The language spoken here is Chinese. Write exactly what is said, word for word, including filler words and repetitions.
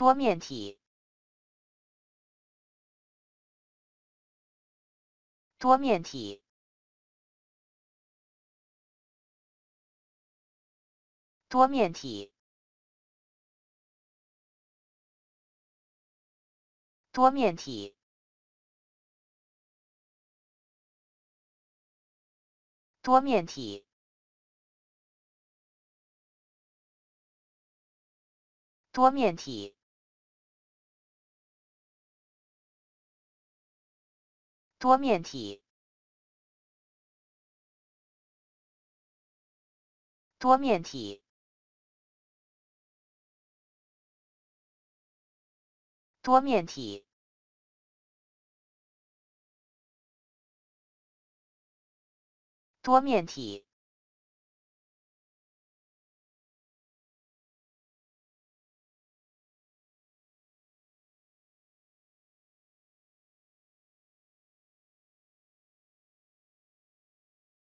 多面体，多面体，多面体，多面体，多面体。 多面体，多面体，多面体，多面体，多面体。